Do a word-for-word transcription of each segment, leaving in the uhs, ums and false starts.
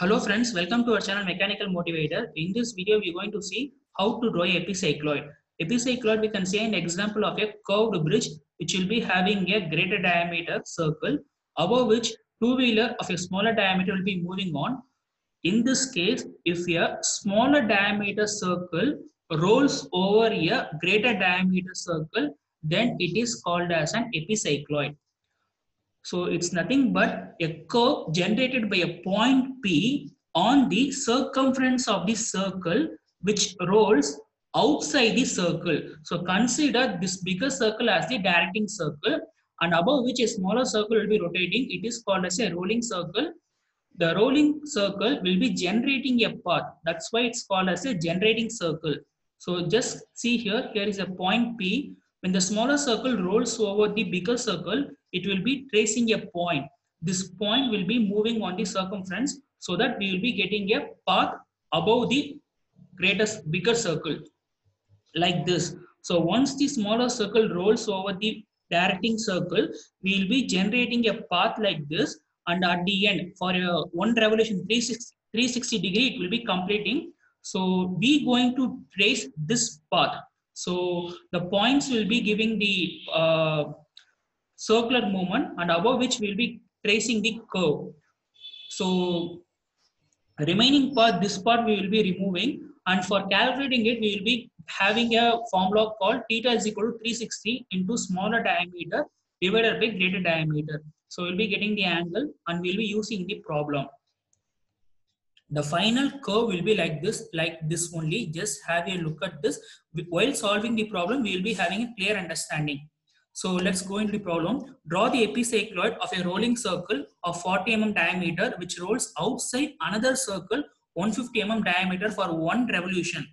Hello friends, welcome to our channel Mechanical Motivator. In this video, we are going to see how to draw an epicycloid. Epicycloid we can say an example of a curved bridge which will be having a greater diameter circle, above which two-wheeler of a smaller diameter will be moving on. In this case, if a smaller diameter circle rolls over a greater diameter circle, then it is called as an epicycloid. So it's nothing but a curve generated by a point P on the circumference of the circle which rolls outside the circle. So consider this bigger circle as the directing circle, and above which a smaller circle will be rotating. It is called as a rolling circle. The rolling circle will be generating a path. That's why it's called as a generating circle. So just see here, here is a point P. When the smaller circle rolls over the bigger circle, it will be tracing a point. This point will be moving on the circumference, so that we will be getting a path above the greater, bigger circle, like this. So once the smaller circle rolls over the directing circle, we will be generating a path like this, and at the end, for a one revolution, three sixty degree, it will be completing. So we going to trace this path. So the points will be giving the uh, circular movement, and above which we will be tracing the curve. So remaining part, this part we will be removing, and for calculating it, we will be having a formula called theta is equal to three sixty into smaller diameter divided by greater diameter. So we will be getting the angle, and we will be using the problem. The final curve will be like this, like this only. Just have a look at this. While solving the problem, we will be having a clear understanding. So let's go into the problem. Draw the epicycloid of a rolling circle of forty millimeter diameter which rolls outside another circle one hundred fifty millimeter diameter for one revolution.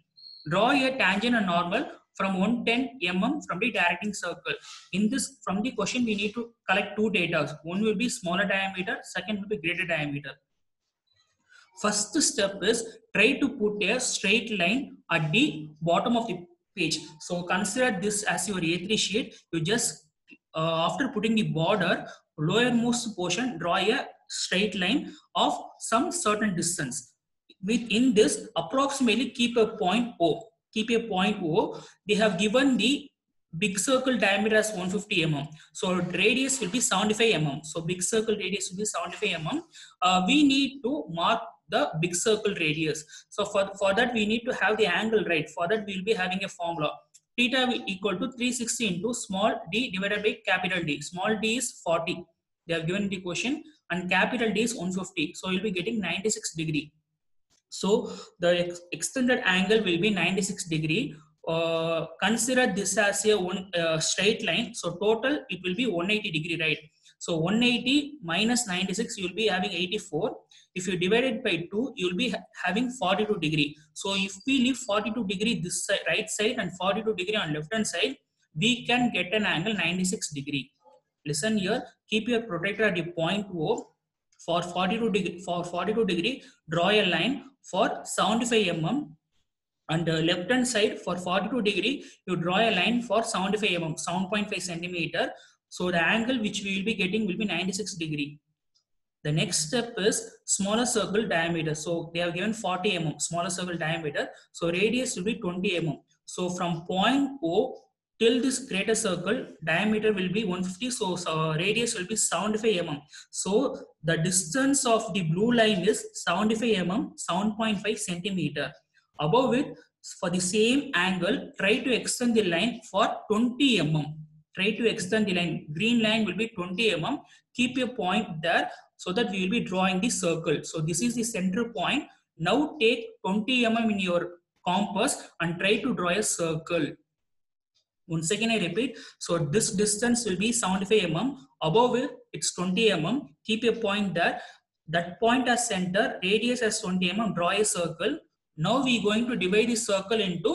Draw a tangent and normal from one hundred ten millimeter from the directing circle. In this, from the question, we need to collect two data. One will be smaller diameter, second will be greater diameter. First step is try to put a straight line at the bottom of the page. So consider this as your A three sheet. You just uh, after putting the border, lowermost portion, draw a straight line of some certain distance. Within this, approximately keep a point O. Keep a point O. They have given the big circle diameter as one hundred fifty millimeter. So radius will be seventy-five millimeter. So big circle radius will be seventy-five millimeter. Uh, we need to mark the big circle radius. So for, for that we need to have the angle right. For that we will be having a formula. Theta will equal to three sixty into small d divided by capital D. Small d is forty. They have given the question, and capital D is one hundred fifty. So you will be getting ninety-six degree. So the ex extended angle will be ninety-six degree. Uh, consider this as a one uh, straight line. So total it will be one hundred eighty degree, right? So one hundred eighty minus ninety-six, you will be having eighty-four. If you divide it by two, you will be ha having forty-two degree. So if we leave forty-two degree this side, right side, and forty-two degree on left hand side, we can get an angle ninety-six degree. Listen here, keep your protractor at the point O. For forty-two degree, for forty-two degree, draw a line for seventy-five millimeter. And the left hand side, for forty-two degree, you draw a line for seventy-five millimeter, seven point five centimeter. So the angle which we will be getting will be ninety-six degree. The next step is smaller circle diameter. So they have given forty millimeter, smaller circle diameter. So radius will be twenty millimeter. So from point O till this greater circle, diameter will be one hundred fifty. So, so radius will be seventy-five millimeter. So the distance of the blue line is seventy-five millimeter, seven point five centimeter. Above it, for the same angle, try to extend the line for twenty millimeter. Try to extend the line. Green line will be twenty millimeter. Keep your point there, so that we will be drawing the circle. So this is the center point. Now take twenty millimeter in your compass and try to draw a circle. Once again I repeat. So this distance will be seventy-five millimeter. Above it, it's twenty millimeter. Keep your point there. That point as center, radius as twenty millimeter. Draw a circle. Now we are going to divide the circle into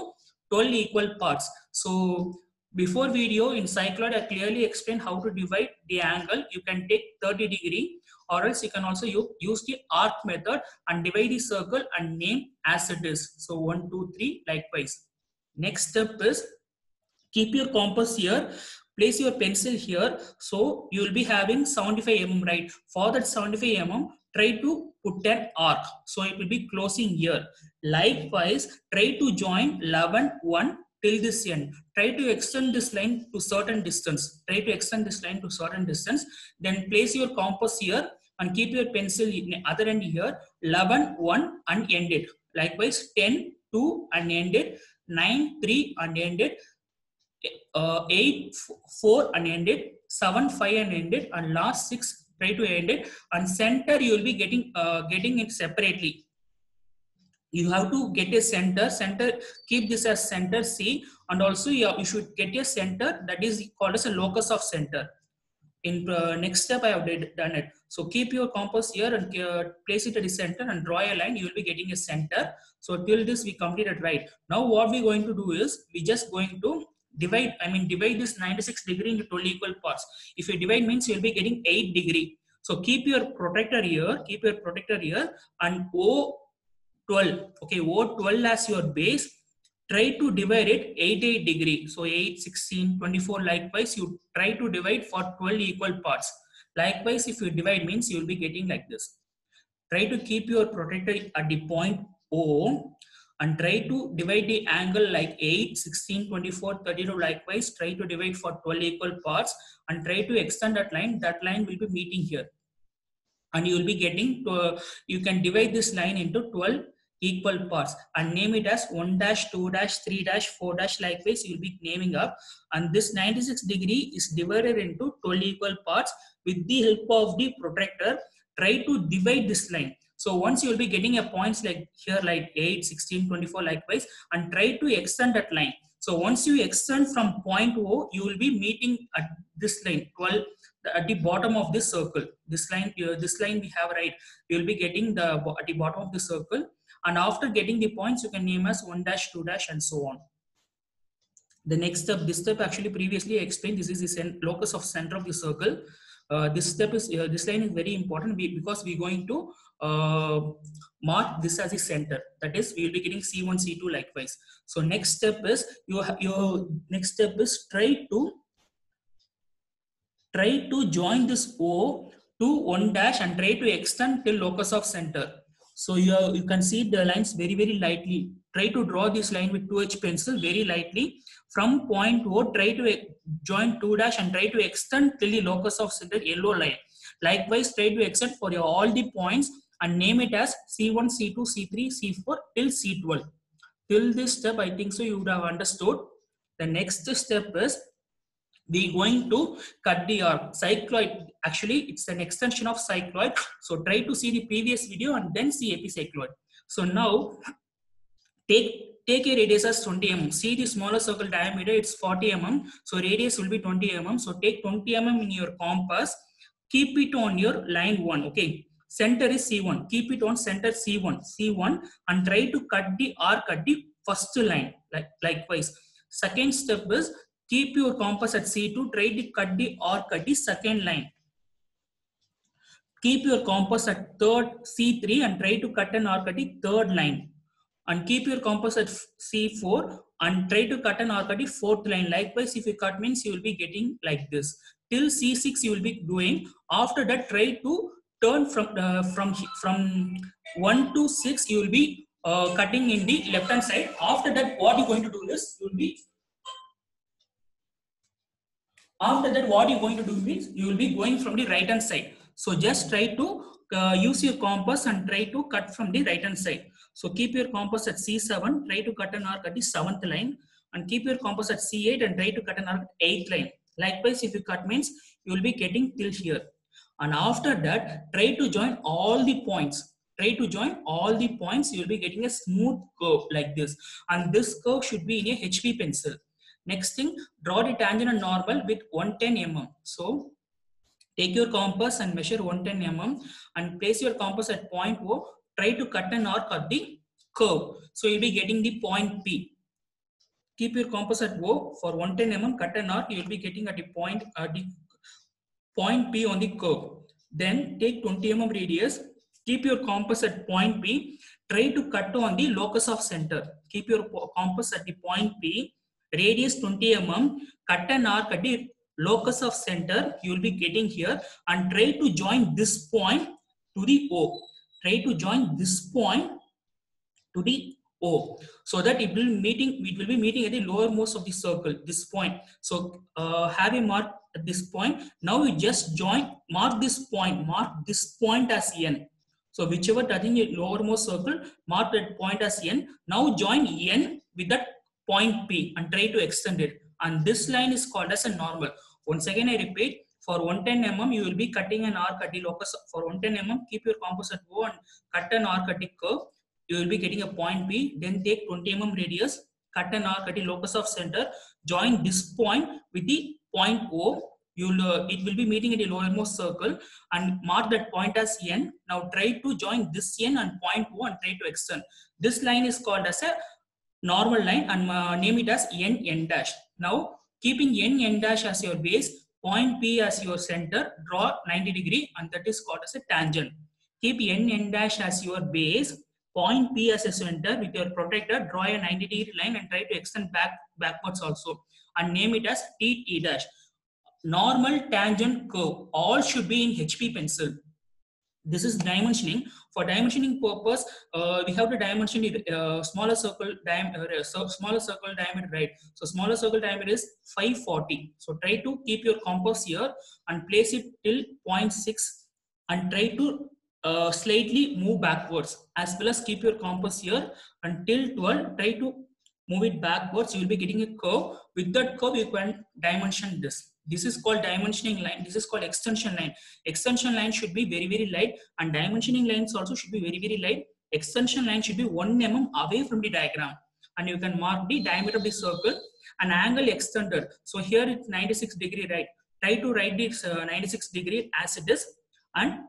twelve equal parts. So before video in cycloid, I clearly explained how to divide the angle. You can take thirty degree, or else you can also use the arc method and divide the circle and name as it is. So one, two, three, likewise. Next step is keep your compass here, place your pencil here. So you will be having seventy-five millimeter, right? For that seventy-five millimeter, try to put an arc. So it will be closing here. Likewise, try to join eleven, one till this end. Try to extend this line to certain distance. Try to extend this line to certain distance. Then place your compass here and keep your pencil in the other end here. eleven, one and end it. Likewise, ten, two and end it. nine, three and end it. Uh, eight, four and end it. seven, five and end it. And last six. Try to end it, and center you will be getting uh, getting it separately. You have to get a center. Center, keep this as center C, and also you, have, you should get a center that is called as a locus of center. In uh, next step, I have did, done it. So keep your compass here and uh, place it at the center and draw a line. You will be getting a center. So till this we completed right. Now what we are going to do is we just going to divide, I mean divide this ninety-six degree into twelve equal parts. If you divide means you will be getting eight degree. So keep your protractor here, keep your protractor here and O twelve, okay, O twelve as your base. Try to divide it eight, eight degree. So eight, sixteen, twenty-four likewise you try to divide for twelve equal parts. Likewise if you divide means you will be getting like this. Try to keep your protractor at the point O. And try to divide the angle like eight, sixteen, twenty-four, thirty-two likewise. Try to divide for twelve equal parts and try to extend that line. That line will be meeting here. And you will be getting, to, uh, you can divide this line into twelve equal parts and name it as one dash, two dash, three dash, four dash likewise. You will be naming up. And this ninety-six degree is divided into twelve equal parts with the help of the protractor. Try to divide this line. So once you will be getting a points like here like eight, sixteen, twenty-four likewise and try to extend that line. So once you extend from point O, you will be meeting at this line twelve at the bottom of this circle. This line here, this line we have right, you will be getting the at the bottom of the circle and after getting the points you can name as one dash, two dash and so on. The next step, this step actually previously I explained, this is the locus of center of the circle. Uh, this step is uh, this line is very important because we're going to uh, mark this as a center. That is, we will be getting C one, C two likewise. So next step is you have your next step is try to try to join this O to one dash and try to extend till locus of center. So you have, you can see the lines very very lightly. Try to draw this line with two H pencil very lightly. From point O, try to join two dash and try to extend till the locus of center yellow line. Likewise, try to extend for your all the points and name it as C one, C two, C three, C four till C twelve. Till this step, I think so you would have understood. The next step is we going to cut the arc. Cycloid, actually it's an extension of cycloid. So try to see the previous video and then see epicycloid. So now, Take, take a radius as twenty millimeters. See the smaller circle diameter, it's forty millimeters. So radius will be twenty millimeters. So take twenty millimeters in your compass. Keep it on your line one. Okay. Center is C one. Keep it on center C one. C one and try to cut the arc at the first line. Like, likewise. Second step is keep your compass at C two. Try to cut the arc at the second line. Keep your compass at third C three and try to cut an arc at the third line. And keep your compass at C four and try to cut an arc at the fourth line. Likewise, if you cut means you will be getting like this. Till C six you will be doing. After that, try to turn from uh, from from one to six. You will be uh, cutting in the left hand side. After that, what you are going to do is you will be. After that, what you are going to do is you will be going from the right hand side. So just try to uh, use your compass and try to cut from the right hand side. So keep your compass at C seven, try to cut an arc at the seventh line and keep your compass at C eight and try to cut an arc at eighth line. Likewise, if you cut means, you will be getting till here. And after that, try to join all the points. Try to join all the points, you will be getting a smooth curve like this. And this curve should be in a H B pencil. Next thing, draw the tangent and normal with one hundred ten millimeters. So take your compass and measure one hundred ten millimeters and place your compass at point O. Try to cut an arc at the curve. So you'll be getting the point P. Keep your compass at O for one hundred ten millimeters, cut an arc, you'll be getting at the point, at the point P on the curve. Then take twenty millimeters radius, keep your compass at point P, try to cut on the locus of center. Keep your compass at the point P, radius twenty millimeters, cut an arc at the locus of center, you'll be getting here and try to join this point to the O. Try to join this point to the O, so that it will meeting. It will be meeting at the lowermost of the circle. This point. So uh, have a mark at this point. Now you just join. Mark this point. Mark this point as N. So whichever touching the lowermost circle, mark that point as N. Now join N with that point P and try to extend it. And this line is called as a normal. Once again, I repeat. For one hundred ten millimeters, you will be cutting an arc at the locus. For one hundred ten millimeters, keep your compass at O and cut an arc at the curve. You will be getting a point B. Then take twenty millimeters radius, cut an arc at the locus of center. Join this point with the point O. You'll uh, it will be meeting at the lowermost circle and mark that point as N. Now try to join this N and point O and try to extend. This line is called as a normal line and uh, name it as N N dash. Now keeping N N dash as your base. Point P as your center, draw ninety degree, and that is called as a tangent. Keep N N dash as your base, point P as a center with your protractor, draw a ninety degree line and try to extend back backwards also, and name it as T T dash. Normal, tangent, curve, all should be in H P pencil. This is dimensioning. For dimensioning purpose, uh, we have to dimension the uh, smaller circle diameter, uh, smaller circle diameter, right? So smaller circle diameter is five forty. So try to keep your compass here and place it till zero point six and try to uh, slightly move backwards, as well as keep your compass here until twelve. Try to move it backwards. You will be getting a curve. With that curve, you can dimension this. This is called dimensioning line. This is called extension line. Extension line should be very very light, and dimensioning lines also should be very very light. Extension line should be one millimeter away from the diagram, and you can mark the diameter of the circle and angle extended. So here it's ninety-six degree, right? Try to write this uh, ninety-six degree as it is, and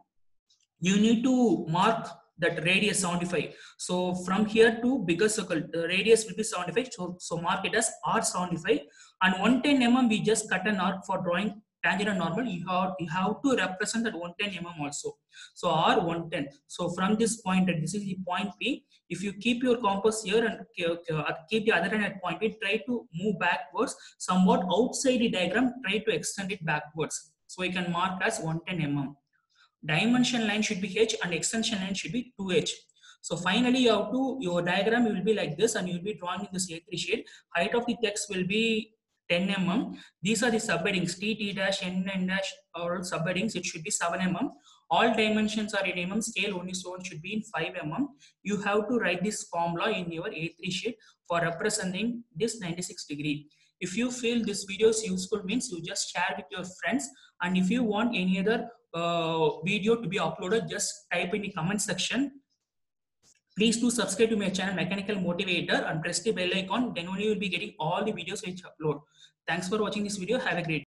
you need to mark that radius seventy-five. So from here to bigger circle, the radius will be seventy-five. So so mark it as R seventy-five. And one hundred ten millimeters, we just cut an arc for drawing tangent and normal. You have you have to represent that one hundred ten millimeters also. So R one hundred ten. So from this point, and this is the point P. If you keep your compass here and keep the other end at point P, try to move backwards somewhat outside the diagram. Try to extend it backwards. So you can mark as one hundred ten millimeters. Dimension line should be H and extension line should be two H. So finally, you have to your diagram will be like this, and you will be drawing in this A three sheet. Height of the text will be ten millimeters. These are the subheadings T T dash N N dash or subheadings. It should be seven millimeters. All dimensions are in mm. Scale only so one should be in five millimeters. You have to write this formula in your A three sheet for representing this ninety-six degree. If you feel this video is useful, means you just share with your friends. And if you want any other Uh, video to be uploaded, just type in the comment section. Please do subscribe to my channel Mechanical Motivator and press the bell icon. Then only you will be getting all the videos which I upload. Thanks for watching this video. Have a great day.